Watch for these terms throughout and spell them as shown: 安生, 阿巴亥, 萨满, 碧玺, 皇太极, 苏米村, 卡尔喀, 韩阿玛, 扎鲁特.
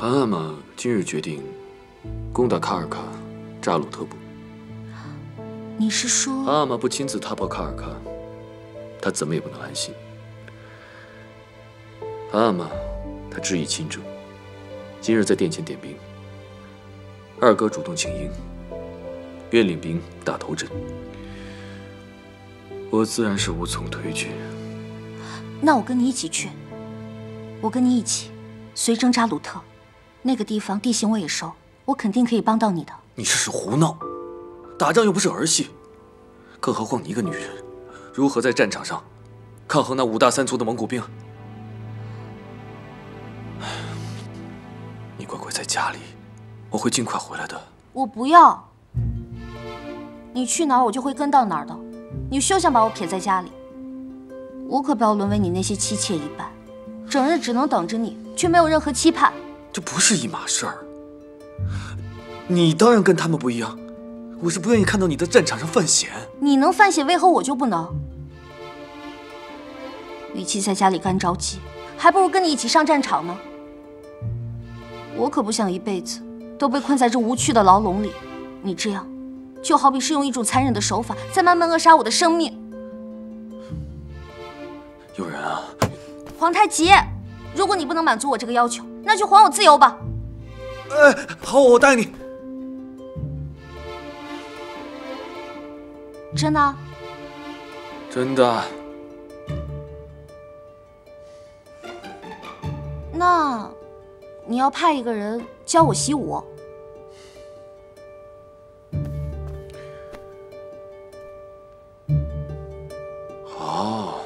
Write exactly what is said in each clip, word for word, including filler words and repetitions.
韩阿玛今日决定攻打卡尔喀、扎鲁特部。你是说韩阿玛不亲自踏破卡尔喀，他怎么也不能安心。韩阿玛他执意亲征，今日在殿前点兵。二哥主动请缨，愿领兵打头阵，我自然是无从推举。那我跟你一起去，我跟你一起随征扎鲁特。 那个地方地形我也熟，我肯定可以帮到你的。你这是胡闹！打仗又不是儿戏，更何况你一个女人，如何在战场上抗衡那五大三粗的蒙古兵？你乖乖在家里，我会尽快回来的。我不要，你去哪儿我就会跟到哪儿的。你休想把我撇在家里，我可不要沦为你那些妻妾一般，整日只能等着你，却没有任何期盼。 这不是一码事儿。你当然跟他们不一样，我是不愿意看到你在战场上犯险。你能犯险，为何我就不能？与其在家里干着急，还不如跟你一起上战场呢。我可不想一辈子都被困在这无趣的牢笼里。你这样，就好比是用一种残忍的手法在慢慢扼杀我的生命。有人啊！皇太极，如果你不能满足我这个要求， 那就还我自由吧！哎，好，我答应你。真的？真的。那你要派一个人教我习武？好。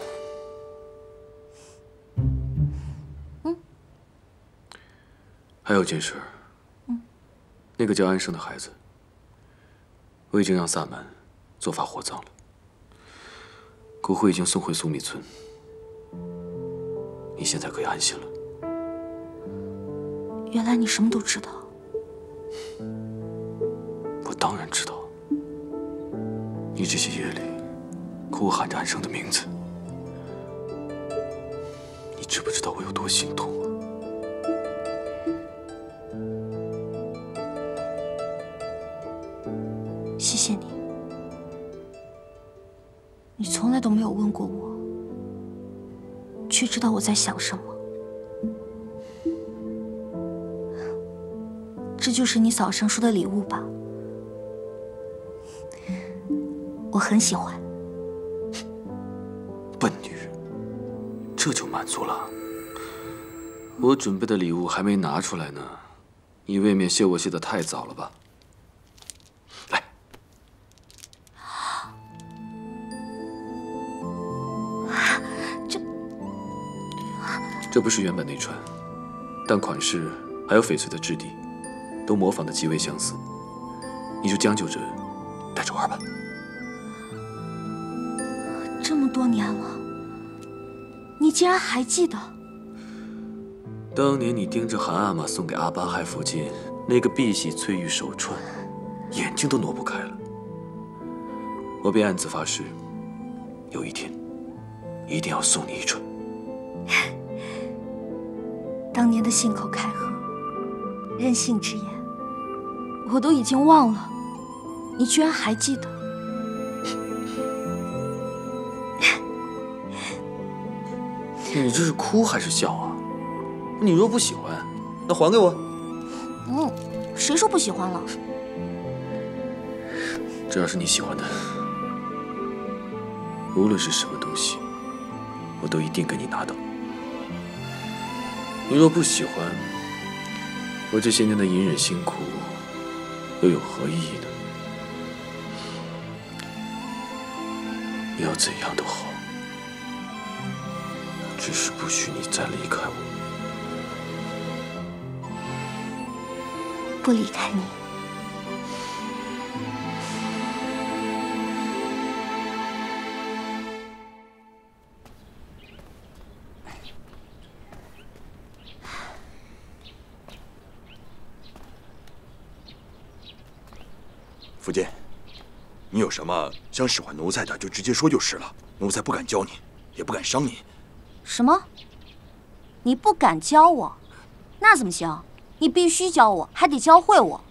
还有件事，嗯，那个叫安生的孩子，我已经让萨满做法火葬了，骨灰已经送回苏米村，你现在可以安心了。原来你什么都知道。我当然知道，你这些夜里哭喊着安生的名字，你知不知道我有多心痛啊？ 谢谢你，你从来都没有问过我，却知道我在想什么。这就是你早上说的礼物吧？我很喜欢。笨女人，这就满足了？我准备的礼物还没拿出来呢，你未免谢我谢得太早了吧？ 这不是原本那串，但款式还有翡翠的质地，都模仿得极为相似。你就将就着戴着玩吧。这么多年了，你竟然还记得？当年你盯着韩阿玛送给阿巴亥福晋那个碧玺翠玉手串，眼睛都挪不开了。我便暗自发誓，有一天一定要送你一串。当年的信口开河、任性之言，我都已经忘了，你居然还记得。你这是哭还是笑啊？你若不喜欢，那还给我。嗯，谁说不喜欢了？只要是你喜欢的，无论是什么东西，我都一定给你拿到。 你若不喜欢，我这些年的隐忍辛苦，又有何意义呢？你要怎样都好，只是不许你再离开我。不离开你。福晋，你有什么想使唤奴才的，就直接说就是了。奴才不敢教你，也不敢伤你。什么？你不敢教我，那怎么行？你必须教我，还得教会我。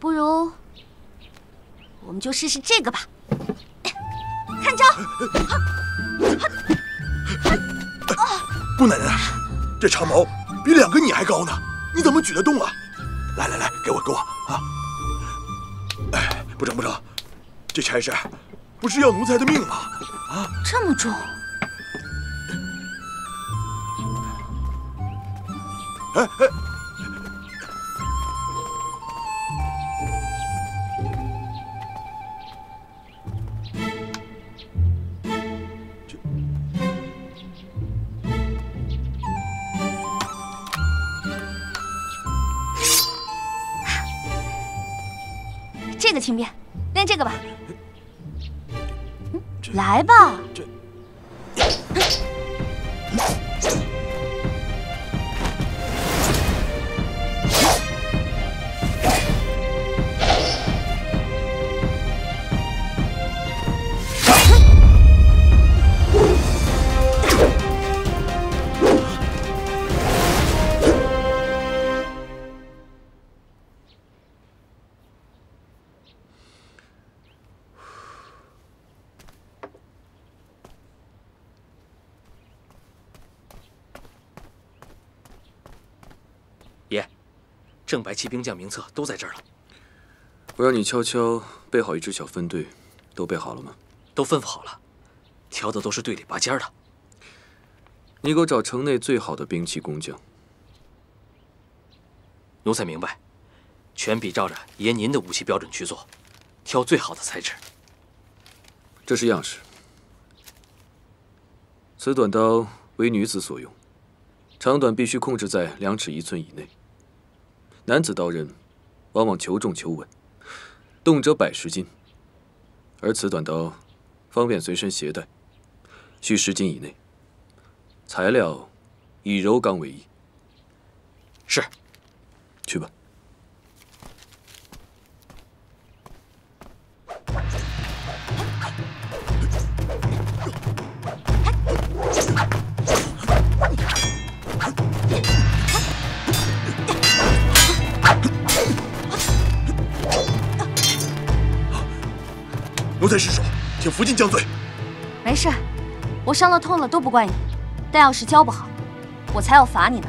不如，我们就试试这个吧。看招！不能啊，这长矛比两个你还高呢，你怎么举得动啊？来来来，给我给我啊！哎，不成不成，这差事。 不是要奴才的命吗？啊，这么重！哎哎，这这个轻便，练这个吧。 来吧，这正白旗兵将名册都在这儿了。我让你悄悄备好一支小分队，都备好了吗？都吩咐好了，挑的都是队里拔尖的。你给我找城内最好的兵器工匠。奴才明白，全比照着爷您的武器标准去做，挑最好的材质。这是样式。此短刀为女子所用，长短必须控制在两尺一寸以内。 男子刀刃往往求重求稳，动辄百十斤，而此短刀方便随身携带，需十斤以内。材料以柔钢为宜。是，去吧。奴才失手，请扶进将罪。没事，我伤了痛了都不怪你，但要是教不好，我才要罚你呢。